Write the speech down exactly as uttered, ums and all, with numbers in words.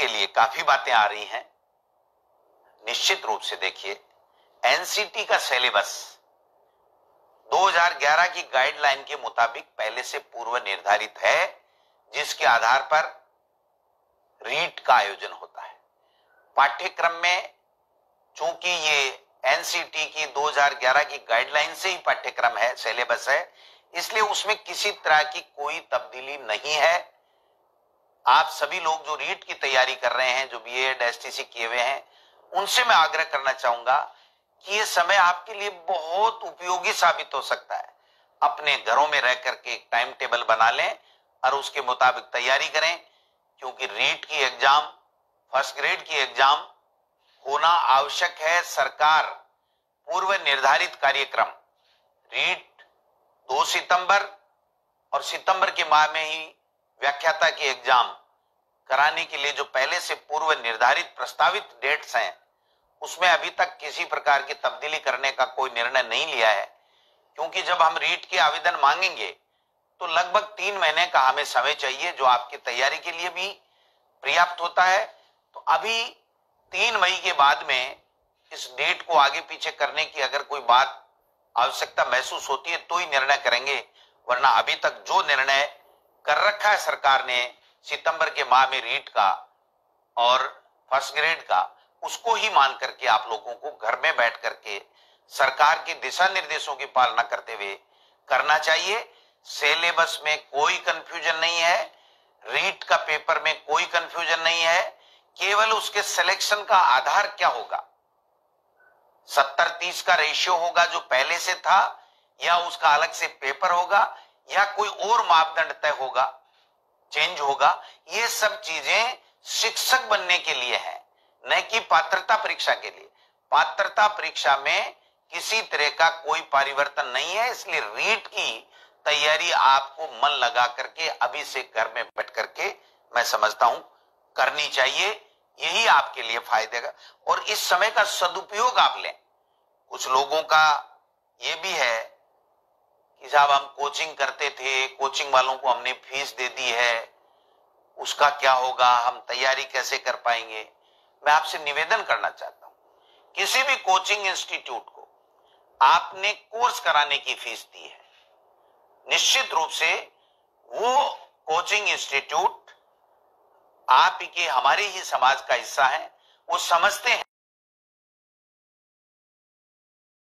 के लिए काफी बातें आ रही हैं। निश्चित रूप से देखिए, एनसीटी का सिलेबस दो हज़ार ग्यारह की गाइडलाइन के मुताबिक पहले से पूर्व निर्धारित है, जिसके आधार पर रीट का आयोजन होता है। पाठ्यक्रम में चूंकि ये एनसीटी की दो हज़ार ग्यारह की गाइडलाइन से ही पाठ्यक्रम है, सिलेबस है, इसलिए उसमें किसी तरह की कोई तब्दीली नहीं है। आप सभी लोग जो रीट की तैयारी कर रहे हैं, जो बीएड बीएसटीसी किए हुए हैं, उनसे मैं आग्रह करना चाहूंगा कि ये समय आपके लिए बहुत उपयोगी साबित हो सकता है। अपने घरों में रह करके एक टाइम टेबल बना लें और उसके मुताबिक तैयारी करें, क्योंकि रीट की एग्जाम, फर्स्ट ग्रेड की एग्जाम होना आवश्यक है। सरकार पूर्व निर्धारित कार्यक्रम रीट दो सितंबर और सितंबर के माह में ही व्याख्याता की एग्जाम कराने के लिए जो पहले से पूर्व निर्धारित प्रस्तावित डेट्स हैं, उसमें अभी तक किसी प्रकार की तब्दीली करने का कोई निर्णय नहीं लिया है, क्योंकि जब हम रीट के आवेदन मांगेंगे तो लगभग तीन महीने का हमें समय चाहिए, जो आपकी तैयारी के लिए भी पर्याप्त होता है। तो अभी तीन मई के बाद में इस डेट को आगे पीछे करने की अगर कोई बात आवश्यकता महसूस होती है तो ही निर्णय करेंगे, वरना अभी तक जो निर्णय कर रखा है सरकार ने सितंबर के माह में रीट का और फर्स्ट ग्रेड का, उसको ही मान करके आप लोगों को घर में बैठ करके सरकार के दिशा निर्देशों की पालना करते हुए करना चाहिए। सिलेबस में कोई कंफ्यूजन नहीं है, रीट का पेपर में कोई कंफ्यूजन नहीं है, केवल उसके सिलेक्शन का आधार क्या होगा, सत्तर तीस का रेशियो होगा जो पहले से था, या उसका अलग से पेपर होगा, या कोई और मापदंड तय होगा, चेंज होगा। ये सब चीजें शिक्षक बनने के लिए है, न कि पात्रता परीक्षा के लिए। पात्रता परीक्षा में किसी तरह का कोई परिवर्तन नहीं है, इसलिए रीट की तैयारी आपको मन लगा करके अभी से घर में बैठ करके मैं समझता हूं करनी चाहिए। यही आपके लिए फायदे का और इस समय का सदुपयोग आप लें। कुछ लोगों का ये भी है कि साहब हम कोचिंग करते थे, कोचिंग वालों को हमने फीस दे दी है, उसका क्या होगा, हम तैयारी कैसे कर पाएंगे। मैं आपसे निवेदन करना चाहता हूं, किसी भी कोचिंग इंस्टीट्यूट को आपने कोर्स कराने की फीस दी है, निश्चित रूप से वो कोचिंग इंस्टीट्यूट आप के हमारे ही समाज का हिस्सा है, वो समझते हैं।